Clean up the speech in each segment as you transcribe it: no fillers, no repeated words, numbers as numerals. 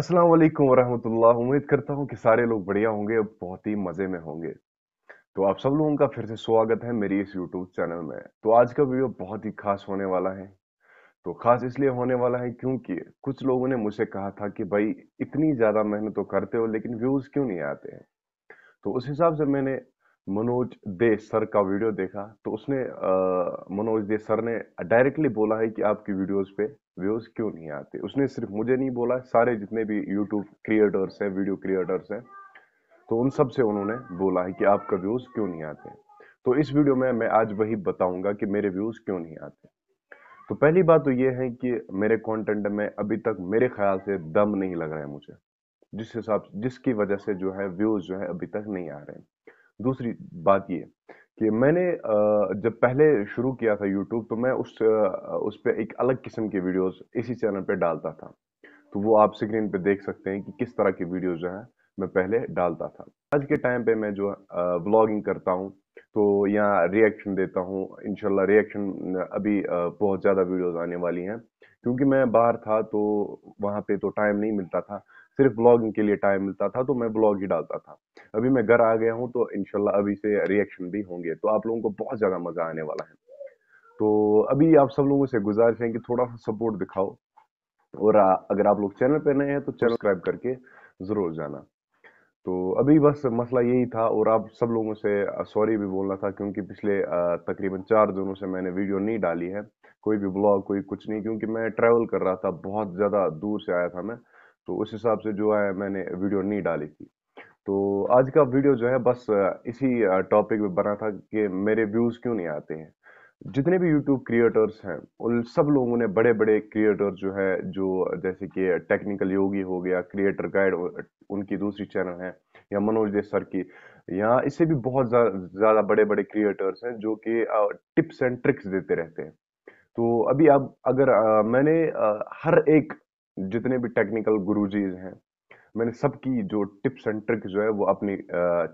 अस्सलाम वालेकुम वरहमतुल्लाह। उम्मीद करता हूँ कि सारे लोग बढ़िया होंगे और बहुत ही मज़े में होंगे। तो आप सब लोगों का फिर से स्वागत है मेरी इस YouTube चैनल में। तो आज का वीडियो बहुत ही खास होने वाला है। तो ख़ास इसलिए होने वाला है क्योंकि कुछ लोगों ने मुझसे कहा था कि भाई इतनी ज़्यादा मेहनत तो करते हो लेकिन व्यूज़ क्यों नहीं आते हैं। तो उस हिसाब से मैंने मनोज दे सर का वीडियो देखा। तो उसने मनोज दे सर ने डायरेक्टली बोला है कि आपकी वीडियोज़ पे व्यूज़ क्यों नहीं आते। उसने सिर्फ मुझे नहीं बोला, सारे जितने भी यूट्यूब क्रिएटर्स हैं, वीडियो क्रिएटर्स हैं, तो उन सब से उन्होंने बोला है कि आपका व्यूज़ क्यों नहीं आते। तो इस वीडियो में मैं आज वही बताऊंगा कि मेरे व्यूज़ क्यों नहीं आते। तो पहली बात तो ये है कि मेरे कॉन्टेंट में अभी तक मेरे ख्याल से दम नहीं लग रहा है मुझे, जिस हिसाब जिसकी वजह से जो है व्यूज़ जो है अभी तक नहीं आ रहे हैं। दूसरी बात ये कि मैंने जब पहले शुरू किया था YouTube तो मैं उस पर एक अलग किस्म की वीडियोस इसी चैनल पे डालता था। तो वो आप स्क्रीन पे देख सकते हैं कि किस तरह की वीडियोस जो है मैं पहले डालता था। आज के टाइम पे मैं जो व्लॉगिंग करता हूँ तो यहाँ रिएक्शन देता हूँ। इंशाल्लाह रिएक्शन अभी बहुत ज़्यादा वीडियोज़ आने वाली हैं क्योंकि मैं बाहर था तो वहाँ पर तो टाइम नहीं मिलता था, सिर्फ ब्लॉगिंग के लिए टाइम मिलता था तो मैं ब्लॉग ही डालता था। अभी मैं घर आ गया हूँ तो इंशाल्लाह अभी से रिएक्शन भी होंगे तो आप लोगों को बहुत ज़्यादा मज़ा आने वाला है। तो अभी आप सब लोगों से गुजारिश है कि थोड़ा सा सपोर्ट दिखाओ और अगर आप लोग चैनल पे नए हैं तो चैनल सब्सक्राइब करके ज़रूर जाना। तो अभी बस मसला यही था। और आप सब लोगों से सॉरी भी बोलना था क्योंकि पिछले तकरीबन 4 दिनों से मैंने वीडियो नहीं डाली है, कोई भी ब्लॉग कोई कुछ नहीं, क्योंकि मैं ट्रैवल कर रहा था, बहुत ज़्यादा दूर से आया था मैं, तो उस हिसाब से जो है मैंने वीडियो नहीं डाली थी। तो आज का वीडियो जो है बस इसी टॉपिक पे बना था कि मेरे व्यूज़ क्यों नहीं आते हैं। जितने भी यूट्यूब क्रिएटर्स हैं उन सब लोगों ने, बड़े बड़े क्रिएटर्स जो है, जो जैसे कि टेक्निकल योगी हो गया, क्रिएटर गाइड उनकी दूसरी चैनल है, या मनोज दे सर की, या इससे भी बहुत ज़्यादा बड़े बड़े क्रिएटर्स हैं जो कि टिप्स एंड ट्रिक्स देते रहते हैं। तो अभी आप अगर मैंने हर एक जितने भी टेक्निकल गुरुजीज हैं मैंने सबकी जो टिप्स एंड ट्रिक्स जो है वो अपनी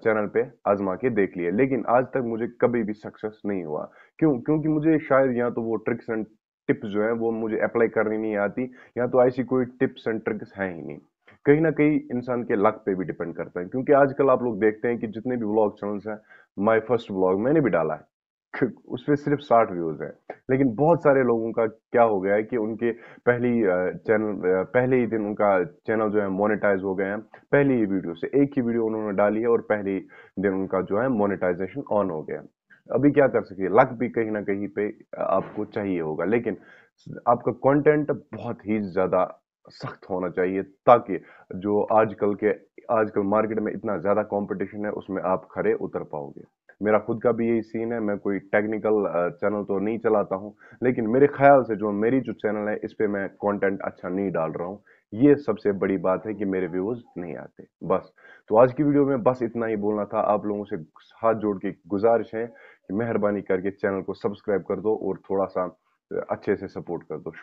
चैनल पे आजमा के देख लिए, लेकिन आज तक मुझे कभी भी सक्सेस नहीं हुआ। क्योंकि मुझे शायद या तो वो ट्रिक्स एंड टिप्स जो है वो मुझे अप्लाई करनी नहीं आती, या तो ऐसी कोई टिप्स एंड ट्रिक्स हैं ही नहीं। कहीं ना कहीं इंसान के लक पे भी डिपेंड करता है, क्योंकि आजकल आप लोग देखते हैं कि जितने भी व्लॉग चैनल्स हैं, माई फर्स्ट व्लॉग मैंने भी डाला है, उस पर सिर्फ 60 व्यूज़ हैं, लेकिन बहुत सारे लोगों का क्या हो गया है कि उनके पहले ही दिन उनका चैनल जो है मोनेटाइज हो गए हैं, पहले ही वीडियो से, एक ही वीडियो उन्होंने डाली है और पहले ही दिन उनका जो है मोनेटाइजेशन ऑन हो गया। अभी क्या कर सकिए, लक भी कहीं ना कहीं पे आपको चाहिए होगा, लेकिन आपका कॉन्टेंट बहुत ही ज़्यादा सख्त होना चाहिए ताकि जो आजकल मार्केट में इतना ज़्यादा कॉम्पिटिशन है उसमें आप खरे उतर पाओगे। मेरा खुद का भी यही सीन है। मैं कोई टेक्निकल चैनल तो नहीं चलाता हूँ, लेकिन मेरे ख्याल से जो मेरी जो चैनल है इस पे मैं कंटेंट अच्छा नहीं डाल रहा हूँ, ये सबसे बड़ी बात है कि मेरे व्यूज़ नहीं आते। बस तो आज की वीडियो में बस इतना ही बोलना था। आप लोगों से हाथ जोड़ के गुजारिश है कि मेहरबानी करके चैनल को सब्सक्राइब कर दो और थोड़ा सा अच्छे से सपोर्ट कर दो।